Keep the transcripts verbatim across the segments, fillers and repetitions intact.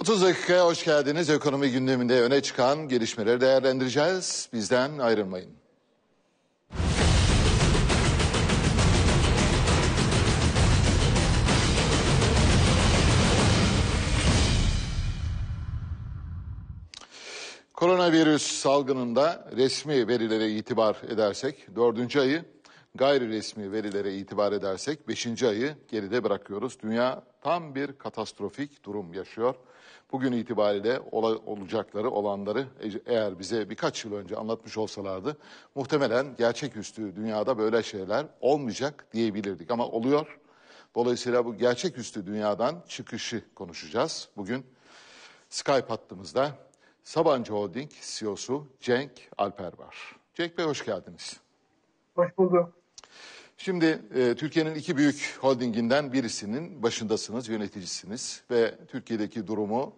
otuz dakikaya hoş geldiniz. Ekonomi gündeminde öne çıkan gelişmeleri değerlendireceğiz. Bizden ayrılmayın. Koronavirüs salgınında resmi verilere itibar edersek dördüncü ayı, gayri resmi verilere itibar edersek beşinci ayı geride bırakıyoruz. Dünya tam bir katastrofik durum yaşıyor. Bugün itibariyle olacakları, olanları eğer bize birkaç yıl önce anlatmış olsalardı muhtemelen gerçeküstü dünyada böyle şeyler olmayacak diyebilirdik ama oluyor. Dolayısıyla bu gerçeküstü dünyadan çıkışı konuşacağız. Bugün Skype hattımızda Sabancı Holding C E O'su Cenk Alper var. Cenk Bey hoş geldiniz. Hoş bulduk. Şimdi e, Türkiye'nin iki büyük holdinginden birisinin başındasınız, yöneticisiniz ve Türkiye'deki durumu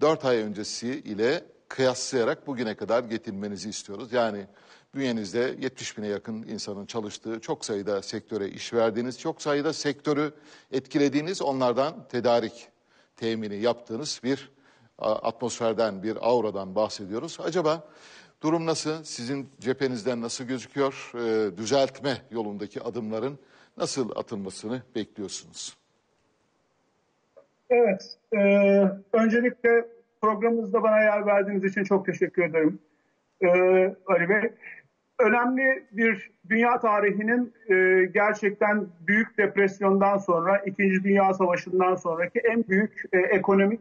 dört ay öncesi ile kıyaslayarak bugüne kadar getirmenizi istiyoruz. Yani bünyenizde yetmiş bine yakın insanın çalıştığı, çok sayıda sektöre iş verdiğiniz, çok sayıda sektörü etkilediğiniz, onlardan tedarik temini yaptığınız bir atmosferden, bir auradan bahsediyoruz. Acaba durum nasıl? Sizin cephenizden nasıl gözüküyor? E, düzeltme yolundaki adımların nasıl atılmasını bekliyorsunuz? Evet. E, öncelikle programımızda bana yer verdiğiniz için çok teşekkür ederim. E, Ali Bey, önemli bir dünya tarihinin e, gerçekten büyük depresyondan sonra, İkinci Dünya Savaşı'ndan sonraki en büyük e, ekonomik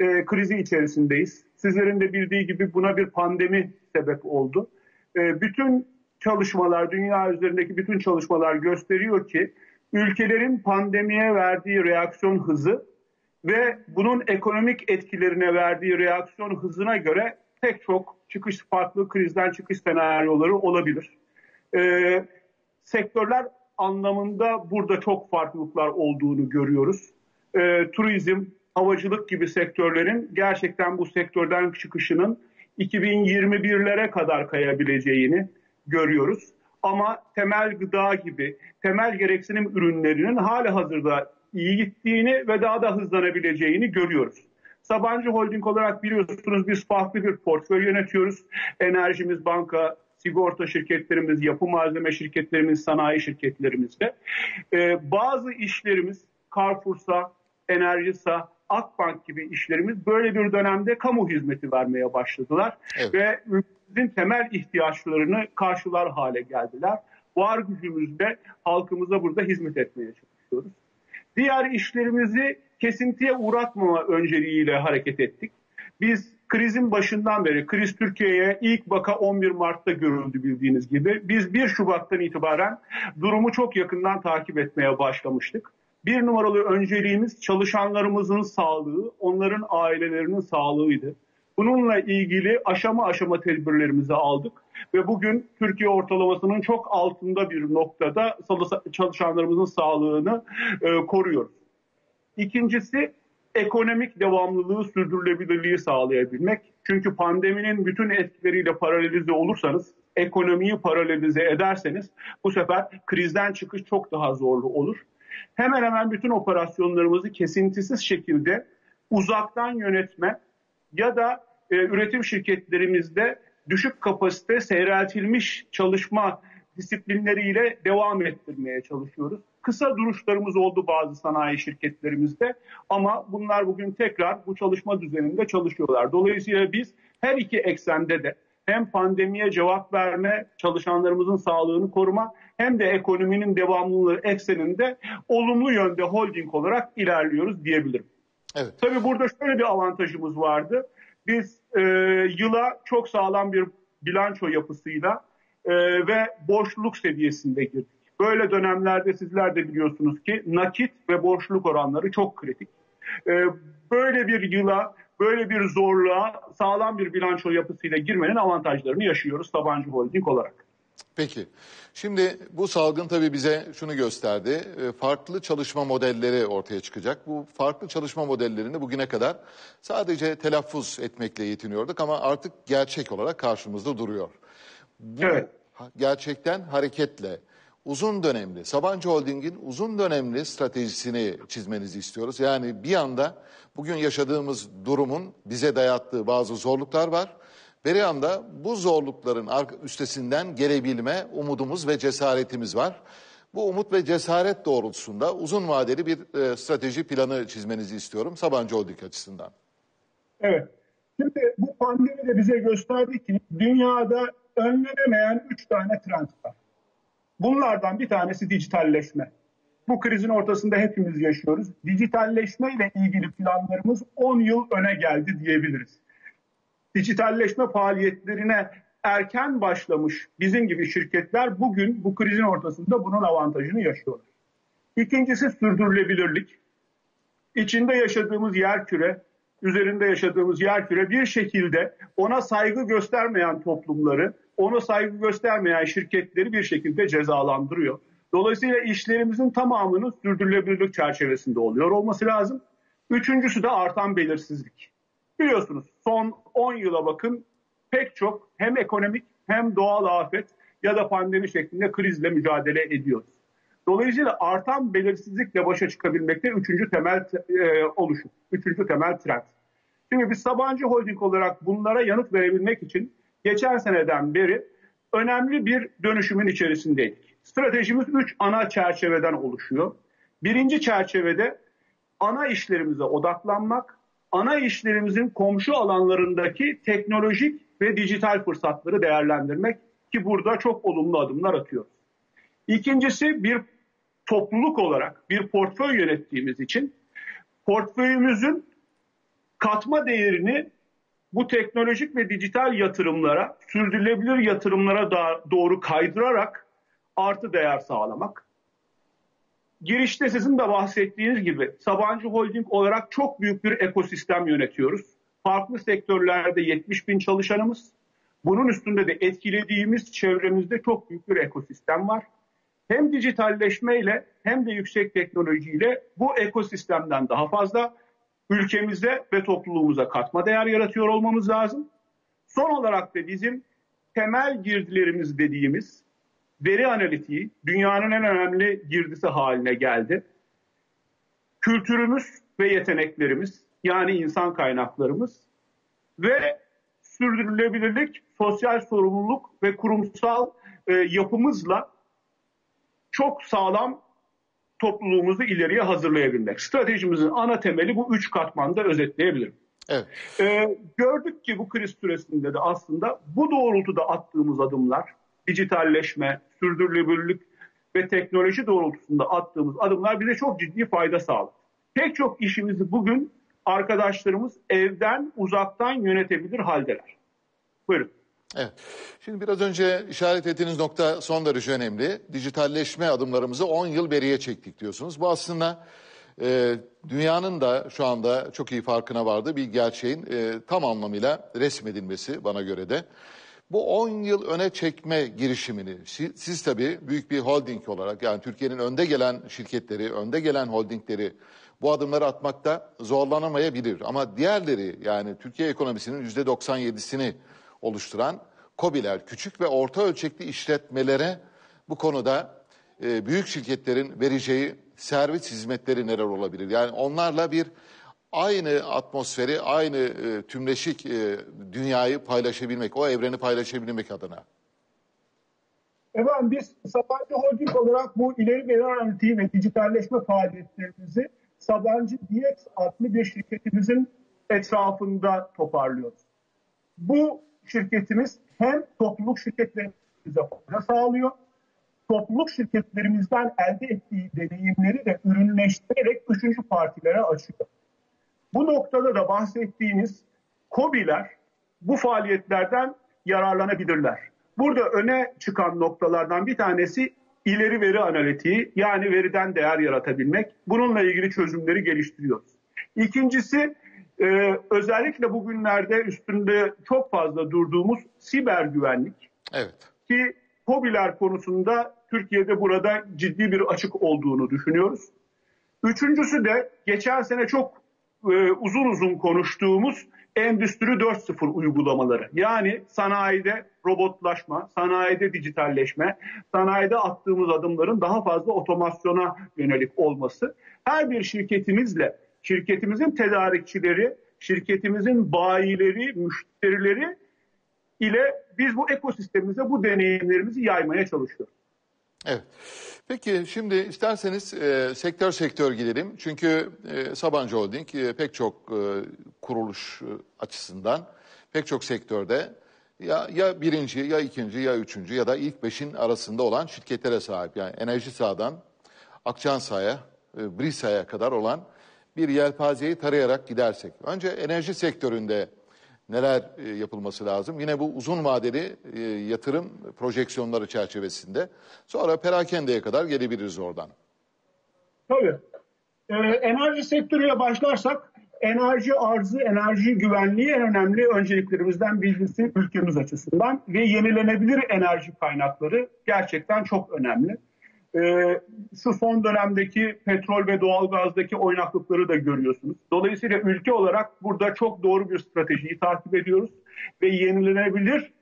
E, krizi içerisindeyiz. Sizlerin de bildiği gibi buna bir pandemi sebep oldu. E, bütün çalışmalar, dünya üzerindeki bütün çalışmalar gösteriyor ki ülkelerin pandemiye verdiği reaksiyon hızı ve bunun ekonomik etkilerine verdiği reaksiyon hızına göre pek çok çıkış farklı krizden çıkış senaryoları olabilir. E, sektörler anlamında burada çok farklılıklar olduğunu görüyoruz. E, turizm, havacılık gibi sektörlerin gerçekten bu sektörden çıkışının iki bin yirmi birlere kadar kayabileceğini görüyoruz. Ama temel gıda gibi temel gereksinim ürünlerinin halihazırda iyi gittiğini ve daha da hızlanabileceğini görüyoruz. Sabancı Holding olarak biliyorsunuz biz farklı bir portföy yönetiyoruz. Enerjimiz banka, sigorta şirketlerimiz, yapı malzeme şirketlerimiz, sanayi şirketlerimizde. Ee, bazı işlerimiz CarrefourSA, Enerjisa, Akbank gibi işlerimiz böyle bir dönemde kamu hizmeti vermeye başladılar. Evet. Ve ülkemizin temel ihtiyaçlarını karşılar hale geldiler. Var gücümüzle halkımıza burada hizmet etmeye çalışıyoruz. Diğer işlerimizi kesintiye uğratmama önceliğiyle hareket ettik. Biz krizin başından beri, kriz Türkiye'ye ilk vaka on bir Mart'ta görüldü bildiğiniz gibi. Biz bir Şubat'tan itibaren durumu çok yakından takip etmeye başlamıştık. Bir numaralı önceliğimiz çalışanlarımızın sağlığı, onların ailelerinin sağlığıydı. Bununla ilgili aşama aşama tedbirlerimizi aldık ve bugün Türkiye ortalamasının çok altında bir noktada çalışanlarımızın sağlığını e, koruyoruz. İkincisi ekonomik devamlılığı, sürdürülebilirliği sağlayabilmek. Çünkü pandeminin bütün etkileriyle paralize olursanız, ekonomiyi paralize ederseniz bu sefer krizden çıkış çok daha zorlu olur. Hemen hemen bütün operasyonlarımızı kesintisiz şekilde uzaktan yönetme ya da e, üretim şirketlerimizde düşük kapasite seyreltilmiş çalışma disiplinleriyle devam ettirmeye çalışıyoruz. Kısa duruşlarımız oldu bazı sanayi şirketlerimizde ama bunlar bugün tekrar bu çalışma düzeninde çalışıyorlar. Dolayısıyla biz her iki eksende de hem pandemiye cevap verme, çalışanlarımızın sağlığını koruma hem de ekonominin devamlılığı ekseninde olumlu yönde holding olarak ilerliyoruz diyebilirim. Evet. Tabii burada şöyle bir avantajımız vardı. Biz e, yıla çok sağlam bir bilanço yapısıyla e, ve borçluluk seviyesinde girdik. Böyle dönemlerde sizler de biliyorsunuz ki nakit ve borçluluk oranları çok kritik. E, böyle bir yıla, böyle bir zorluğa sağlam bir bilanço yapısıyla girmenin avantajlarını yaşıyoruz Sabancı Holding olarak. Peki. Şimdi bu salgın tabii bize şunu gösterdi. Farklı çalışma modelleri ortaya çıkacak. Bu farklı çalışma modellerini bugüne kadar sadece telaffuz etmekle yetiniyorduk ama artık gerçek olarak karşımızda duruyor. Bu evet. Gerçekten hareketle uzun dönemli, Sabancı Holding'in uzun dönemli stratejisini çizmenizi istiyoruz. Yani bir anda bugün yaşadığımız durumun bize dayattığı bazı zorluklar var. Bir anda bu zorlukların üstesinden gelebilme umudumuz ve cesaretimiz var. Bu umut ve cesaret doğrultusunda uzun vadeli bir e, strateji planı çizmenizi istiyorum Sabancı Holding açısından. Evet. Şimdi bu pandemi de bize gösterdi ki dünyada önlenemeyen üç tane trend var. Bunlardan bir tanesi dijitalleşme. Bu krizin ortasında hepimiz yaşıyoruz. Dijitalleşme ile ilgili planlarımız on yıl öne geldi diyebiliriz. Dijitalleşme faaliyetlerine erken başlamış bizim gibi şirketler bugün bu krizin ortasında bunun avantajını yaşıyorlar. İkincisi sürdürülebilirlik. İçinde yaşadığımız yerküre, üzerinde yaşadığımız yerküre bir şekilde ona saygı göstermeyen toplumları, ona saygı göstermeyen şirketleri bir şekilde cezalandırıyor. Dolayısıyla işlerimizin tamamının sürdürülebilirlik çerçevesinde oluyor olması lazım. Üçüncüsü de artan belirsizlik. Biliyorsunuz son on yıla bakın pek çok hem ekonomik hem doğal afet ya da pandemi şeklinde krizle mücadele ediyoruz. Dolayısıyla artan belirsizlikle başa çıkabilmekte üçüncü temel e, oluşum, üçüncü temel trend. Şimdi biz Sabancı Holding olarak bunlara yanıt verebilmek için geçen seneden beri önemli bir dönüşümün içerisindeydik. Stratejimiz üç ana çerçeveden oluşuyor. Birinci çerçevede ana işlerimize odaklanmak, ana işlerimizin komşu alanlarındaki teknolojik ve dijital fırsatları değerlendirmek ki burada çok olumlu adımlar atıyoruz. İkincisi bir topluluk olarak bir portföy yönettiğimiz için portföyümüzün katma değerini bu teknolojik ve dijital yatırımlara, sürdürülebilir yatırımlara doğru kaydırarak artı değer sağlamak. Girişte sizin de bahsettiğiniz gibi Sabancı Holding olarak çok büyük bir ekosistem yönetiyoruz. Farklı sektörlerde yetmiş bin çalışanımız. Bunun üstünde de etkilediğimiz çevremizde çok büyük bir ekosistem var. Hem dijitalleşmeyle hem de yüksek teknolojiyle bu ekosistemden daha fazla ülkemize ve topluluğumuza katma değer yaratıyor olmamız lazım. Son olarak da bizim temel girdilerimiz dediğimiz veri analitiği dünyanın en önemli girdisi haline geldi. Kültürümüz ve yeteneklerimiz yani insan kaynaklarımız ve sürdürülebilirlik, sosyal sorumluluk ve kurumsal e, yapımızla çok sağlam topluluğumuzu ileriye hazırlayabilmek. Stratejimizin ana temeli bu üç katmanda özetleyebilirim. Evet. E, gördük ki bu kriz süresinde de aslında bu doğrultuda attığımız adımlar, dijitalleşme, sürdürülebilirlik ve teknoloji doğrultusunda attığımız adımlar bize çok ciddi fayda sağladı. Pek çok işimizi bugün arkadaşlarımız evden, uzaktan yönetebilir haldeler. Buyurun. Evet. Şimdi biraz önce işaret ettiğiniz nokta son derece önemli. Dijitalleşme adımlarımızı on yıl beriye çektik diyorsunuz. Bu aslında e, dünyanın da şu anda çok iyi farkına vardığı bir gerçeğin e, tam anlamıyla resmedilmesi bana göre de. Bu on yıl öne çekme girişimini siz tabii büyük bir holding olarak yani Türkiye'nin önde gelen şirketleri, önde gelen holdingleri bu adımları atmakta zorlanamayabilir. Ama diğerleri yani Türkiye ekonomisinin yüzde doksan yedisini oluşturan KOBİ'ler, küçük ve orta ölçekli işletmelere bu konuda e, büyük şirketlerin vereceği servis hizmetleri neler olabilir? Yani onlarla bir aynı atmosferi, aynı e, tümleşik e, dünyayı paylaşabilmek, o evreni paylaşabilmek adına. Efendim biz Sabancı Holding olarak bu ileri veri analitiği ve dijitalleşme faaliyetlerimizi Sabancı D X adlı bir şirketimizin etrafında toparlıyoruz. Bu şirketimiz hem topluluk şirketlerimize fayda sağlıyor, topluluk şirketlerimizden elde ettiği deneyimleri de ürünleştirerek üçüncü partilere açıyor. Bu noktada da bahsettiğiniz KOBİ'ler bu faaliyetlerden yararlanabilirler. Burada öne çıkan noktalardan bir tanesi ileri veri analitiği yani veriden değer yaratabilmek. Bununla ilgili çözümleri geliştiriyoruz. İkincisi e, özellikle bugünlerde üstünde çok fazla durduğumuz siber güvenlik. Evet. Ki KOBİ'ler konusunda Türkiye'de burada ciddi bir açık olduğunu düşünüyoruz. Üçüncüsü de geçen sene çok e, uzun uzun konuştuğumuz Endüstri dört nokta sıfır uygulamaları. Yani sanayide robotlaşma, sanayide dijitalleşme, sanayide attığımız adımların daha fazla otomasyona yönelik olması. Her bir şirketimizle, şirketimizin tedarikçileri, şirketimizin bayileri, müşterileri ile biz bu ekosistemimize bu deneyimlerimizi yaymaya çalışıyoruz. Evet. Peki şimdi isterseniz e, sektör sektör gidelim. Çünkü e, Sabancı Holding e, pek çok e, kuruluş e, açısından pek çok sektörde ya, ya birinci, ya ikinci, ya üçüncü ya da ilk beşin arasında olan şirketlere sahip. Yani Enerjisa'dan Akçansa'ya, e, Brisa'ya kadar olan bir yelpazeyi tarayarak gidersek. Önce enerji sektöründe neler e, yapılması lazım? Yine bu uzun vadeli e, yatırım projeksiyonları çerçevesinde. Sonra perakendeye kadar gelebiliriz oradan. Tabii. Ee, enerji sektörüyle başlarsak enerji arzı, enerji güvenliği en önemli önceliklerimizden birisi ülkemiz açısından. Ve yenilenebilir enerji kaynakları gerçekten çok önemli. Ee, şu son dönemdeki petrol ve doğalgazdaki oynaklıkları da görüyorsunuz. Dolayısıyla ülke olarak burada çok doğru bir stratejiyi takip ediyoruz ve yenilenebilir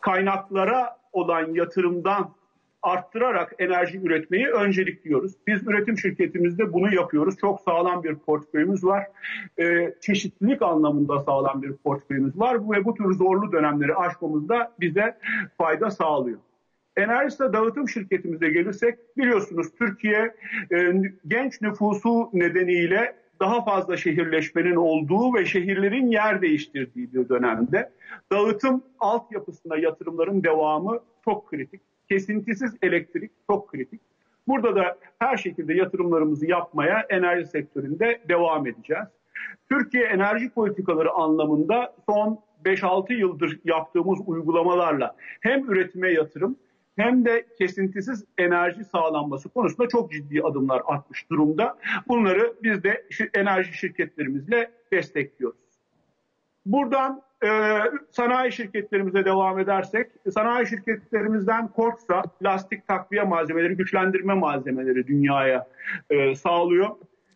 kaynaklara olan yatırımdan arttırarak enerji üretmeyi öncelikliyoruz. Biz üretim şirketimizde bunu yapıyoruz. Çok sağlam bir portföyümüz var. Ee, çeşitlilik anlamında sağlam bir portföyümüz var ve bu tür zorlu dönemleri aşmamızda bize fayda sağlıyor. Enerjisa dağıtım şirketimize gelirsek biliyorsunuz Türkiye e, genç nüfusu nedeniyle daha fazla şehirleşmenin olduğu ve şehirlerin yer değiştirdiği bir dönemde dağıtım altyapısına yatırımların devamı çok kritik. Kesintisiz elektrik çok kritik. Burada da her şekilde yatırımlarımızı yapmaya enerji sektöründe devam edeceğiz. Türkiye enerji politikaları anlamında son beş altı yıldır yaptığımız uygulamalarla hem üretime yatırım hem de kesintisiz enerji sağlanması konusunda çok ciddi adımlar atmış durumda. Bunları biz de enerji şirketlerimizle destekliyoruz. Buradan e, sanayi şirketlerimize devam edersek, sanayi şirketlerimizden Kordsa lastik takviye malzemeleri, güçlendirme malzemeleri dünyaya e, sağlıyor.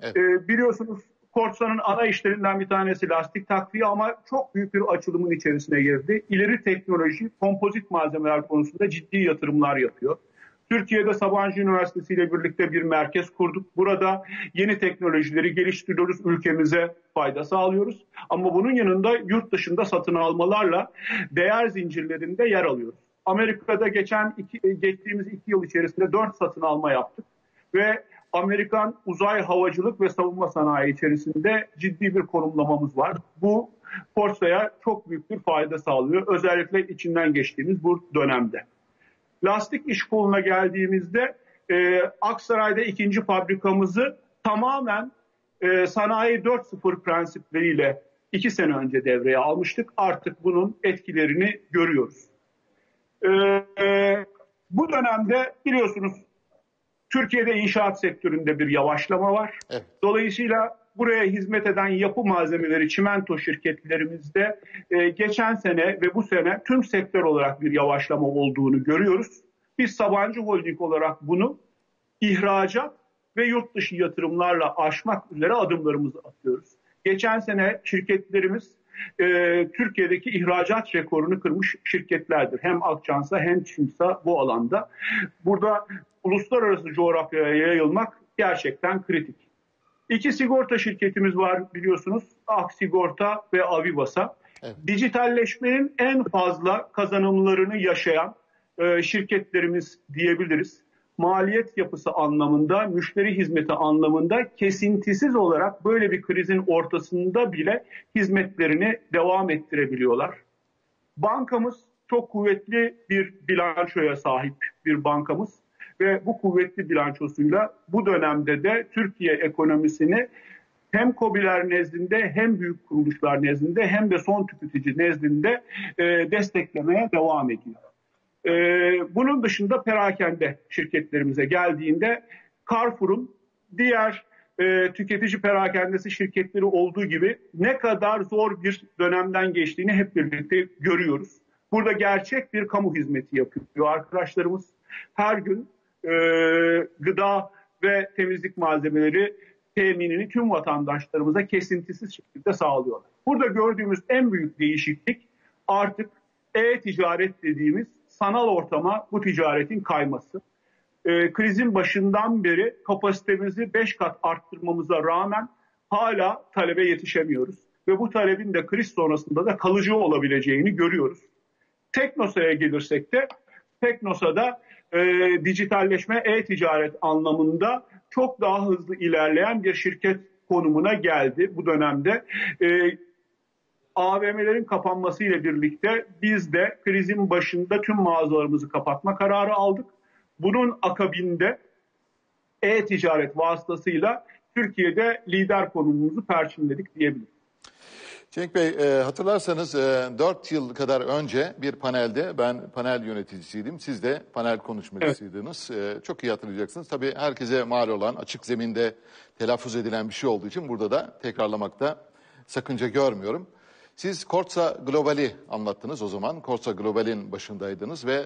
Evet. E, biliyorsunuz Kortsa'nın ana işlerinden bir tanesi lastik takviye ama çok büyük bir açılımın içerisine girdi. İleri teknoloji, kompozit malzemeler konusunda ciddi yatırımlar yapıyor. Türkiye'de Sabancı Üniversitesi ile birlikte bir merkez kurduk. Burada yeni teknolojileri geliştiriyoruz, ülkemize fayda sağlıyoruz. Ama bunun yanında yurt dışında satın almalarla değer zincirlerinde yer alıyoruz. Amerika'da geçen iki, geçtiğimiz iki yıl içerisinde dört satın alma yaptık ve Amerikan uzay, havacılık ve savunma sanayi içerisinde ciddi bir konumlamamız var. Bu Korsa'ya çok büyük bir fayda sağlıyor. Özellikle içinden geçtiğimiz bu dönemde. Lastik iş koluna geldiğimizde e, Aksaray'da ikinci fabrikamızı tamamen e, sanayi dört nokta sıfır prensipleriyle iki sene önce devreye almıştık. Artık bunun etkilerini görüyoruz. E, e, bu dönemde biliyorsunuz Türkiye'de inşaat sektöründe bir yavaşlama var. Evet. Dolayısıyla buraya hizmet eden yapı malzemeleri, çimento şirketlerimizde e, geçen sene ve bu sene tüm sektör olarak bir yavaşlama olduğunu görüyoruz. Biz Sabancı Holding olarak bunu ihracat ve yurt dışı yatırımlarla aşmak üzere adımlarımızı atıyoruz. Geçen sene şirketlerimiz e, Türkiye'deki ihracat rekorunu kırmış şirketlerdir. Hem Akçansa hem Çimsa bu alanda. Burada uluslararası coğrafyaya yayılmak gerçekten kritik. İki sigorta şirketimiz var biliyorsunuz. A X A Sigorta ve AvivaSA. Evet. Dijitalleşmenin en fazla kazanımlarını yaşayan e, şirketlerimiz diyebiliriz. Maliyet yapısı anlamında, müşteri hizmeti anlamında kesintisiz olarak böyle bir krizin ortasında bile hizmetlerini devam ettirebiliyorlar. Bankamız çok kuvvetli bir bilançoya sahip bir bankamız. Ve bu kuvvetli bilançosuyla bu dönemde de Türkiye ekonomisini hem KOBİ'ler nezdinde hem büyük kuruluşlar nezdinde hem de son tüketici nezdinde e, desteklemeye devam ediyor. E, bunun dışında perakende şirketlerimize geldiğinde Carrefour'un diğer e, tüketici perakendesi şirketleri olduğu gibi ne kadar zor bir dönemden geçtiğini hep birlikte görüyoruz. Burada gerçek bir kamu hizmeti yapıyor arkadaşlarımız. Her gün Ee, gıda ve temizlik malzemeleri teminini tüm vatandaşlarımıza kesintisiz şekilde sağlıyorlar. Burada gördüğümüz en büyük değişiklik artık e-ticaret dediğimiz sanal ortama bu ticaretin kayması. E, krizin başından beri kapasitemizi beş kat arttırmamıza rağmen hala talebe yetişemiyoruz. Ve bu talebin de kriz sonrasında da kalıcı olabileceğini görüyoruz. Teknosa'ya gelirsek de Teknosa'da e, dijitalleşme, e-ticaret anlamında çok daha hızlı ilerleyen bir şirket konumuna geldi bu dönemde. E, A V M'lerin kapanmasıyla birlikte biz de krizin başında tüm mağazalarımızı kapatma kararı aldık. Bunun akabinde e-ticaret vasıtasıyla Türkiye'de lider konumumuzu perçinledik diyebiliriz. Cenk Bey, hatırlarsanız dört yıl kadar önce bir panelde ben panel yöneticisiydim. Siz de panel konuşmacısıydınız. Evet. Çok iyi hatırlayacaksınız. Tabii herkese mal olan, açık zeminde telaffuz edilen bir şey olduğu için burada da tekrarlamakta sakınca görmüyorum. Siz Kordsa Global'i anlattınız o zaman. Kordsa Global'in başındaydınız ve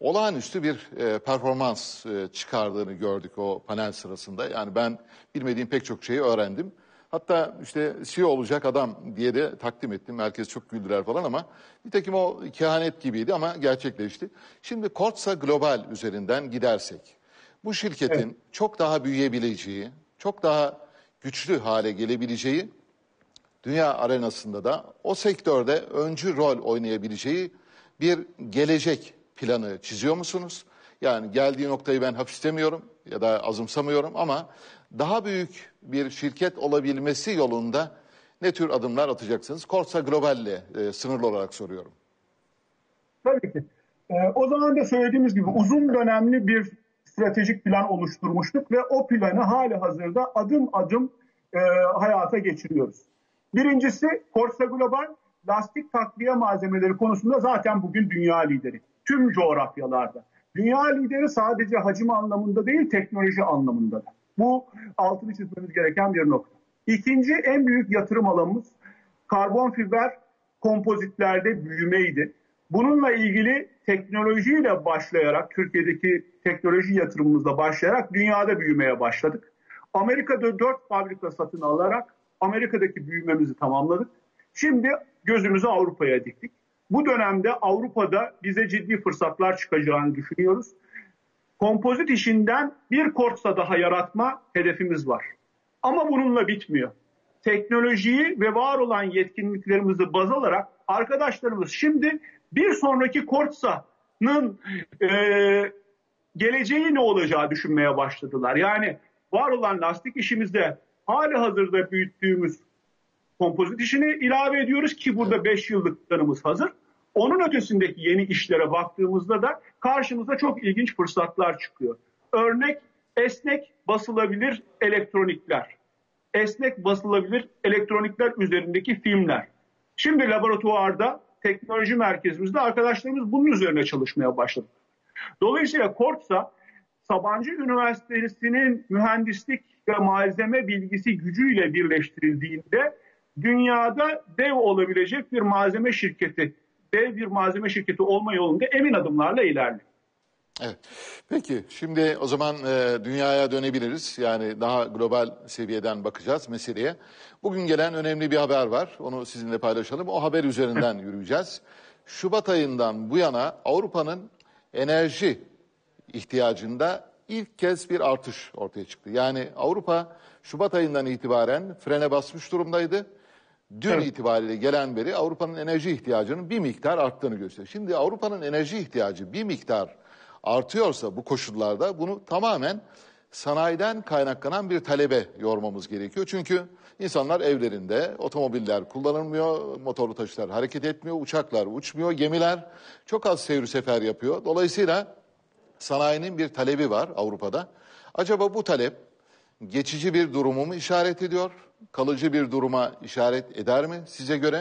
olağanüstü bir performans çıkardığını gördük o panel sırasında. Yani ben bilmediğim pek çok şeyi öğrendim. Hatta işte C E O olacak adam diye de takdim ettim. Herkes çok güldüler falan ama nitekim o kehanet gibiydi ama gerçekleşti. Şimdi Kordsa Global üzerinden gidersek bu şirketin evet. çok daha büyüyebileceği, çok daha güçlü hale gelebileceği, dünya arenasında da o sektörde öncü rol oynayabileceği bir gelecek planı çiziyor musunuz? Yani geldiği noktayı ben hafiflemiyorum ya da azımsamıyorum ama daha büyük bir şirket olabilmesi yolunda ne tür adımlar atacaksınız? Kordsa Global'le e, sınırlı olarak soruyorum. Tabii ki. E, o zaman da söylediğimiz gibi uzun dönemli bir stratejik plan oluşturmuştuk ve o planı hali hazırda adım adım e, hayata geçiriyoruz. Birincisi Kordsa Global lastik takviye malzemeleri konusunda zaten bugün dünya lideri. Tüm coğrafyalarda. Dünya lideri sadece hacim anlamında değil, teknoloji anlamında da. Bu altını çizmemiz gereken bir nokta. İkinci en büyük yatırım alanımız karbon fiber kompozitlerde büyümeydi. Bununla ilgili teknolojiyle başlayarak, Türkiye'deki teknoloji yatırımımızla başlayarak dünyada büyümeye başladık. Amerika'da dört fabrika satın alarak Amerika'daki büyümemizi tamamladık. Şimdi gözümüzü Avrupa'ya diktik. Bu dönemde Avrupa'da bize ciddi fırsatlar çıkacağını düşünüyoruz. Kompozit işinden bir Kordsa daha yaratma hedefimiz var. Ama bununla bitmiyor. Teknolojiyi ve var olan yetkinliklerimizi baz alarak arkadaşlarımız şimdi bir sonraki Kortsa'nın e, geleceği ne olacağı düşünmeye başladılar. Yani var olan lastik işimizde hali hazırda büyüttüğümüz kompozit işini ilave ediyoruz ki burada beş yıllık planımız hazır. Onun ötesindeki yeni işlere baktığımızda da karşımıza çok ilginç fırsatlar çıkıyor. Örnek esnek basılabilir elektronikler. Esnek basılabilir elektronikler üzerindeki filmler. Şimdi laboratuvarda, teknoloji merkezimizde arkadaşlarımız bunun üzerine çalışmaya başladı. Dolayısıyla Kordsa, Sabancı Üniversitesi'nin mühendislik ve malzeme bilgisi gücüyle birleştirildiğinde dünyada dev olabilecek bir malzeme şirketi, dev bir malzeme şirketi olma yolunda emin adımlarla ilerliyor. Evet. Peki şimdi o zaman e, dünyaya dönebiliriz. Yani daha global seviyeden bakacağız meseleye. Bugün gelen önemli bir haber var. Onu sizinle paylaşalım. O haber üzerinden yürüyeceğiz. Şubat ayından bu yana Avrupa'nın enerji ihtiyacında ilk kez bir artış ortaya çıktı. Yani Avrupa Şubat ayından itibaren frene basmış durumdaydı. Dün evet. itibariyle gelen veri Avrupa'nın enerji ihtiyacının bir miktar arttığını gösteriyor. Şimdi Avrupa'nın enerji ihtiyacı bir miktar artıyorsa bu koşullarda bunu tamamen sanayiden kaynaklanan bir talebe yormamız gerekiyor. Çünkü insanlar evlerinde, otomobiller kullanılmıyor, motorlu taşıtlar hareket etmiyor, uçaklar uçmuyor, gemiler çok az seyir sefer yapıyor. Dolayısıyla sanayinin bir talebi var Avrupa'da. Acaba bu talep geçici bir durumu mu işaret ediyor? Kalıcı bir duruma işaret eder mi size göre?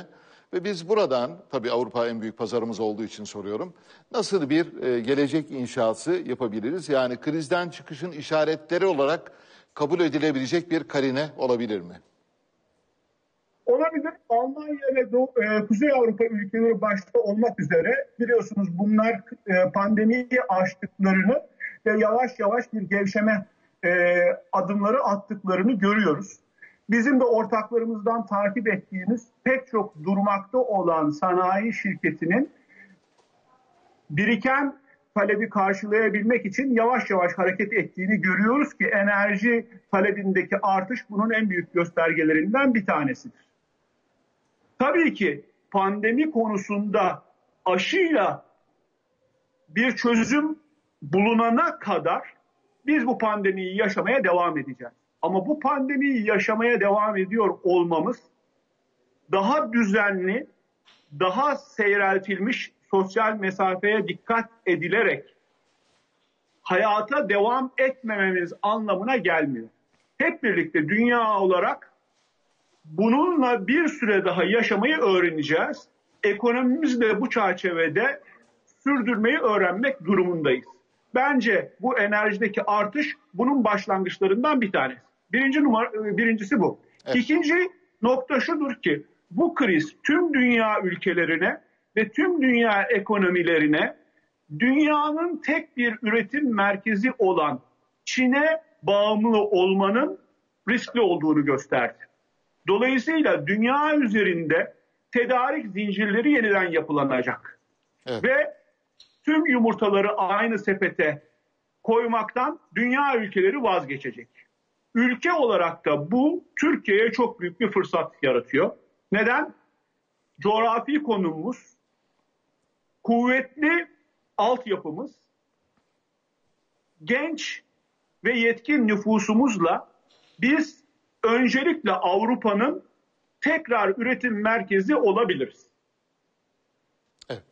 Ve biz buradan, tabii Avrupa en büyük pazarımız olduğu için soruyorum, nasıl bir e, gelecek inşası yapabiliriz? Yani krizden çıkışın işaretleri olarak kabul edilebilecek bir karine olabilir mi? Olabilir. Almanya ve Doğu, e, Kuzey Avrupa ülkeleri başta olmak üzere biliyorsunuz bunlar e, pandemiyi aştıklarını ve yavaş yavaş bir gevşeme e, adımları attıklarını görüyoruz. Bizim de ortaklarımızdan takip ettiğimiz pek çok durmakta olan sanayi şirketinin biriken talebi karşılayabilmek için yavaş yavaş hareket ettiğini görüyoruz ki enerji talebindeki artış bunun en büyük göstergelerinden bir tanesidir. Tabii ki pandemi konusunda aşıyla bir çözüm bulunana kadar biz bu pandemiyi yaşamaya devam edeceğiz. Ama bu pandemiyi yaşamaya devam ediyor olmamız daha düzenli, daha seyreltilmiş, sosyal mesafeye dikkat edilerek hayata devam etmememiz anlamına gelmiyor. Hep birlikte dünya olarak bununla bir süre daha yaşamayı öğreneceğiz. Ekonomimizi de bu çerçevede sürdürmeyi öğrenmek durumundayız. Bence bu enerjideki artış bunun başlangıçlarından bir tanesi. Birinci numara, birincisi bu. Evet. İkinci nokta şudur ki bu kriz tüm dünya ülkelerine ve tüm dünya ekonomilerine dünyanın tek bir üretim merkezi olan Çin'e bağımlı olmanın riskli olduğunu gösterdi. Dolayısıyla dünya üzerinde tedarik zincirleri yeniden yapılanacak. Evet. Ve tüm yumurtaları aynı sepete koymaktan dünya ülkeleri vazgeçecek. Ülke olarak da bu Türkiye'ye çok büyük bir fırsat yaratıyor. Neden? Coğrafi konumumuz, kuvvetli altyapımız, genç ve yetkin nüfusumuzla biz öncelikle Avrupa'nın tekrar üretim merkezi olabiliriz. Evet.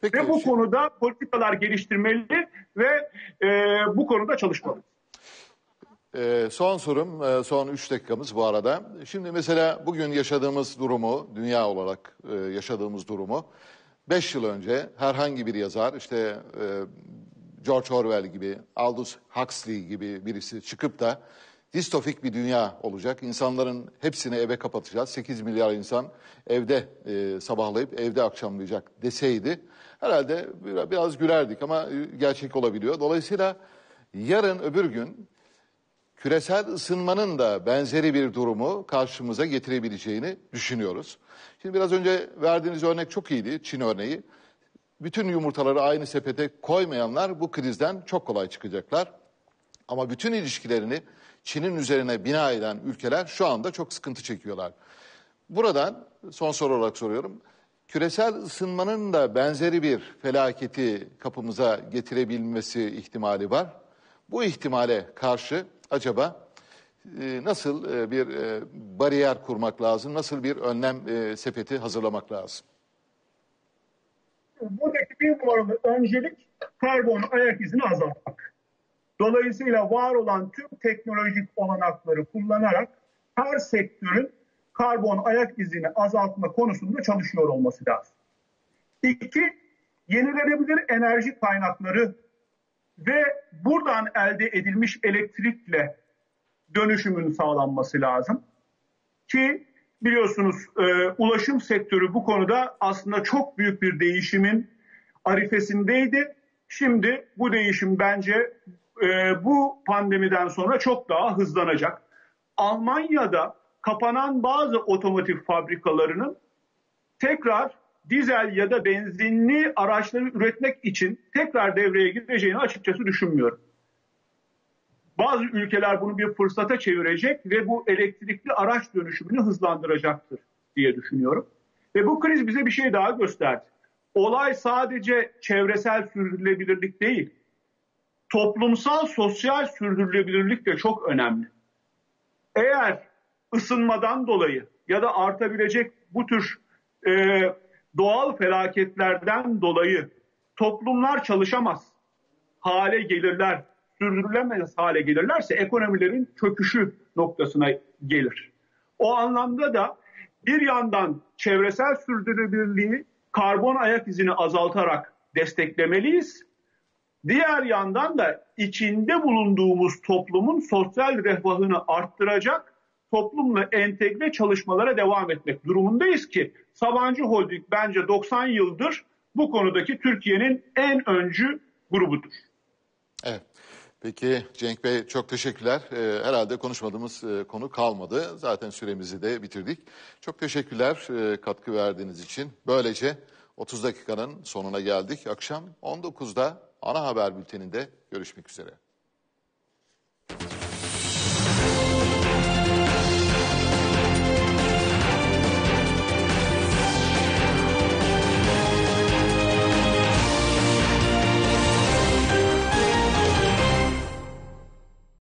Peki, ve bu şey... konuda politikalar geliştirmeli ve e, bu konuda çalışmalıyız. Ee, son sorum, son üç dakikamız bu arada. Şimdi mesela bugün yaşadığımız durumu, dünya olarak e, yaşadığımız durumu, beş yıl önce herhangi bir yazar, işte e, George Orwell gibi, Aldous Huxley gibi birisi çıkıp da distopik bir dünya olacak. İnsanların hepsini eve kapatacağız. sekiz milyar insan evde e, sabahlayıp evde akşamlayacak deseydi herhalde biraz gülerdik ama gerçek olabiliyor. Dolayısıyla yarın öbür gün küresel ısınmanın da benzeri bir durumu karşımıza getirebileceğini düşünüyoruz. Şimdi biraz önce verdiğiniz örnek çok iyiydi, Çin örneği. Bütün yumurtaları aynı sepete koymayanlar bu krizden çok kolay çıkacaklar. Ama bütün ilişkilerini Çin'in üzerine bina eden ülkeler şu anda çok sıkıntı çekiyorlar. Buradan son soru olarak soruyorum. Küresel ısınmanın da benzeri bir felaketi kapımıza getirebilmesi ihtimali var. Bu ihtimale karşı acaba nasıl bir bariyer kurmak lazım, nasıl bir önlem sepeti hazırlamak lazım? Buradaki bir numaralı öncelik karbon ayak izini azaltmak. Dolayısıyla var olan tüm teknolojik olanakları kullanarak her sektörün karbon ayak izini azaltma konusunda çalışıyor olması lazım. İki, yenilenebilir enerji kaynakları ve buradan elde edilmiş elektrikle dönüşümün sağlanması lazım. Ki biliyorsunuz e, ulaşım sektörü bu konuda aslında çok büyük bir değişimin arifesindeydi. Şimdi bu değişim bence e, bu pandemiden sonra çok daha hızlanacak. Almanya'da kapanan bazı otomotiv fabrikalarının tekrar dizel ya da benzinli araçları üretmek için tekrar devreye gireceğini açıkçası düşünmüyorum. Bazı ülkeler bunu bir fırsata çevirecek ve bu elektrikli araç dönüşümünü hızlandıracaktır diye düşünüyorum. Ve bu kriz bize bir şey daha gösterdi. Olay sadece çevresel sürdürülebilirlik değil, toplumsal sosyal sürdürülebilirlik de çok önemli. Eğer ısınmadan dolayı ya da artabilecek bu tür e, doğal felaketlerden dolayı toplumlar çalışamaz hale gelirler, sürdürülemez hale gelirlerse ekonomilerin çöküşü noktasına gelir. O anlamda da bir yandan çevresel sürdürülebilirliği karbon ayak izini azaltarak desteklemeliyiz. Diğer yandan da içinde bulunduğumuz toplumun sosyal refahını arttıracak toplumla entegre çalışmalara devam etmek durumundayız ki Sabancı Holding bence doksan yıldır bu konudaki Türkiye'nin en öncü grubudur. Evet. Peki Cenk Bey, çok teşekkürler. Ee, herhalde konuşmadığımız e, konu kalmadı. Zaten süremizi de bitirdik. Çok teşekkürler e, katkı verdiğiniz için. Böylece otuz dakikanın sonuna geldik. Akşam on dokuzda ana haber bülteninde görüşmek üzere.